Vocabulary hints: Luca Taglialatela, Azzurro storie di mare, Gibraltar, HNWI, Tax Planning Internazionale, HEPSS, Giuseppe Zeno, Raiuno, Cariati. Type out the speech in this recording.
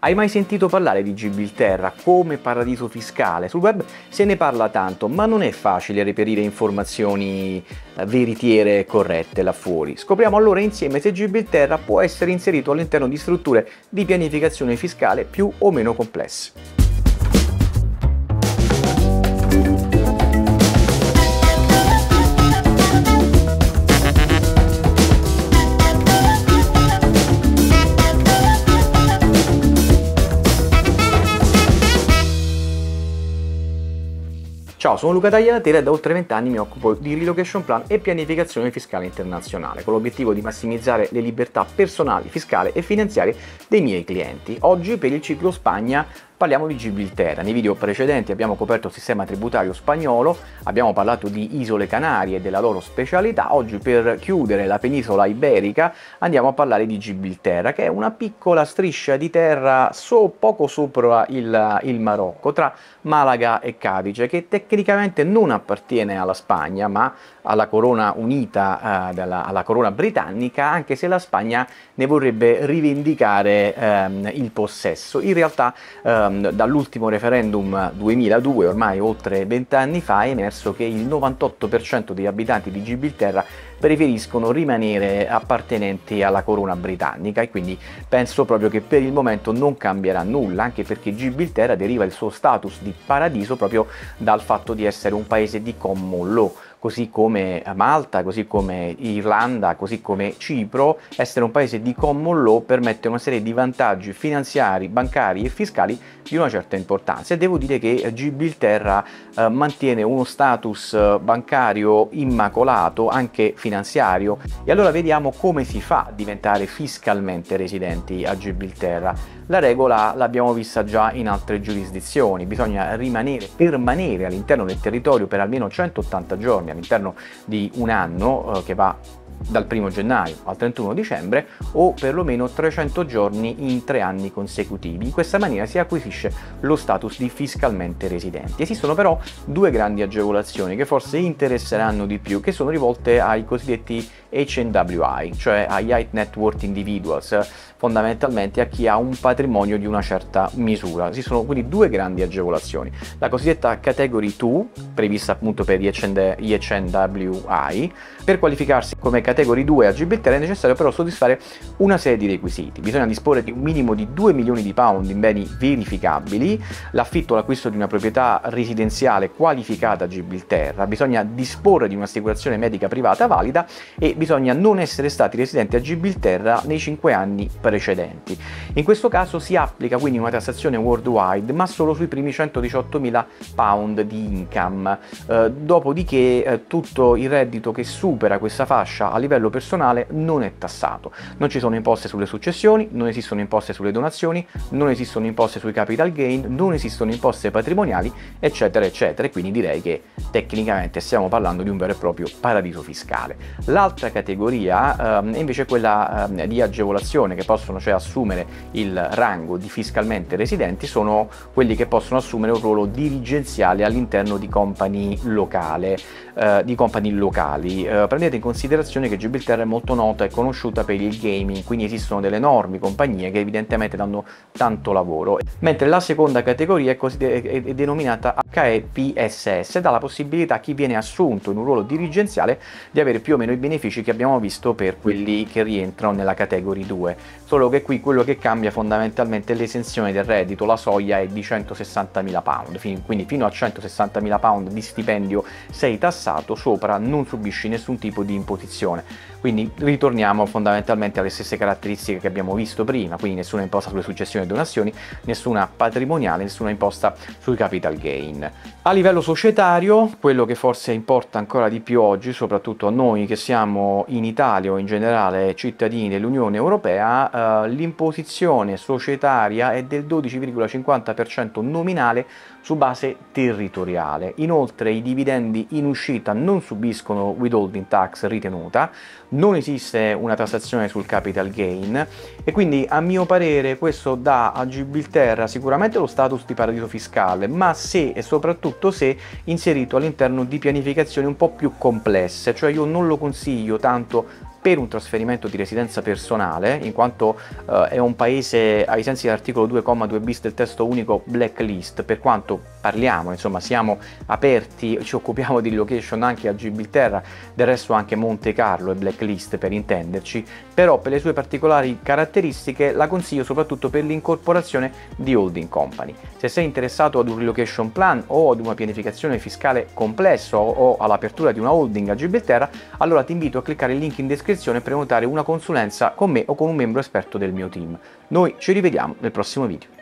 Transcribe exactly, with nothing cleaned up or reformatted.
Hai mai sentito parlare di Gibraltar come paradiso fiscale? Sul web se ne parla tanto, ma non è facile reperire informazioni veritiere e corrette là fuori. Scopriamo allora insieme se Gibraltar può essere inserito all'interno di strutture di pianificazione fiscale più o meno complesse. Ciao, sono Luca Taglialatela e da oltre vent'anni mi occupo di relocation plan e pianificazione fiscale internazionale, con l'obiettivo di massimizzare le libertà personali, fiscali e finanziarie dei miei clienti. Oggi per il ciclo Spagna parliamo di Gibraltar. Nei video precedenti abbiamo coperto il sistema tributario spagnolo, abbiamo parlato di isole Canarie e della loro specialità. Oggi, per chiudere la penisola iberica, andiamo a parlare di Gibraltar, che è una piccola striscia di terra so, poco sopra il, il Marocco, tra Malaga e Cadice, che tecnicamente non appartiene alla Spagna, ma alla corona unita, eh, dalla, alla corona britannica, anche se la Spagna ne vorrebbe rivendicare ehm, il possesso. In realtà eh, dall'ultimo referendum duemiladue, ormai oltre vent'anni fa, è emerso che il novantotto per cento degli abitanti di Gibraltar preferiscono rimanere appartenenti alla corona britannica, e quindi penso proprio che per il momento non cambierà nulla, anche perché Gibraltar deriva il suo status di paradiso proprio dal fatto di essere un paese di common law, così come Malta, così come Irlanda, così come Cipro. Essere un paese di common law permette una serie di vantaggi finanziari, bancari e fiscali di una certa importanza, e devo dire che Gibraltar eh, mantiene uno status bancario immacolato, anche finanziario. E allora vediamo come si fa a diventare fiscalmente residenti a Gibraltar. La regola l'abbiamo vista già in altre giurisdizioni: bisogna rimanere, permanere all'interno del territorio per almeno centottanta giorni all'interno di un anno, eh, che va dal primo gennaio al trentuno dicembre, o perlomeno trecento giorni in tre anni consecutivi. In questa maniera si acquisisce lo status di fiscalmente residenti. Esistono però due grandi agevolazioni che forse interesseranno di più, che sono rivolte ai cosiddetti H N W I, cioè agli High Net Worth Individuals, fondamentalmente a chi ha un patrimonio di una certa misura. Ci sono quindi due grandi agevolazioni: la cosiddetta Category due, prevista appunto per gli H N W I. Per qualificarsi come Category due a Gibraltar è necessario però soddisfare una serie di requisiti. Bisogna disporre di un minimo di due milioni di pound in beni verificabili, l'affitto o l'acquisto di una proprietà residenziale qualificata a Gibraltar, bisogna disporre di un'assicurazione medica privata valida e bisogna non essere stati residenti a Gibraltar nei cinque anni precedenti. In questo caso si applica quindi una tassazione worldwide, ma solo sui primi centodiciottomila pound di income, eh, dopodiché eh, tutto il reddito che supera questa fascia a livello personale non è tassato. Non ci sono imposte sulle successioni, non esistono imposte sulle donazioni, non esistono imposte sui capital gain, non esistono imposte patrimoniali, eccetera eccetera. E quindi direi che tecnicamente stiamo parlando di un vero e proprio paradiso fiscale. L'altra categoria ehm, è invece quella ehm, di agevolazione che possono cioè assumere il rango di fiscalmente residenti. Sono quelli che possono assumere un ruolo dirigenziale all'interno di company locale, eh, di company locali. Eh, prendete in considerazione che Gibraltar è molto nota e conosciuta per il gaming, quindi esistono delle enormi compagnie che evidentemente danno tanto lavoro, mentre la seconda categoria è, coside- è denominata H E P S S e dà la possibilità a chi viene assunto in un ruolo dirigenziale di avere più o meno i benefici che abbiamo visto per quelli che rientrano nella Category due, solo che qui quello che cambia fondamentalmente è l'esenzione del reddito. La soglia è di centosessantamila pound, quindi fino a centosessantamila pound di stipendio sei tassato, sopra non subisci nessun tipo di imposizione. Quindi ritorniamo fondamentalmente alle stesse caratteristiche che abbiamo visto prima, quindi nessuna imposta sulle successioni e donazioni, nessuna patrimoniale, nessuna imposta sui capital gain. A livello societario, quello che forse importa ancora di più oggi, soprattutto a noi che siamo in Italia o in generale cittadini dell'Unione Europea, eh, l'imposizione societaria è del dodici virgola cinquanta per cento nominale su base territoriale. Inoltre i dividendi in uscita non subiscono withholding tax ritenuta, non esiste una tassazione sul capital gain, e quindi a mio parere questo dà a Gibraltar sicuramente lo status di paradiso fiscale, ma se e soprattutto se inserito all'interno di pianificazioni un po' più complesse. Cioè io non lo consiglio tanto per un trasferimento di residenza personale, in quanto eh, è un paese ai sensi dell'articolo due comma due bis del testo unico blacklist, per quanto parliamo, insomma siamo aperti, ci occupiamo di location anche a Gibraltar, del resto anche Monte Carlo è blacklist per intenderci, però per le sue particolari caratteristiche la consiglio soprattutto per l'incorporazione di holding company. Se sei interessato ad un relocation plan o ad una pianificazione fiscale complessa o all'apertura di una holding a Gibraltar, allora ti invito a cliccare il link in descrizione e prenotare una consulenza con me o con un membro esperto del mio team. Noi ci rivediamo nel prossimo video.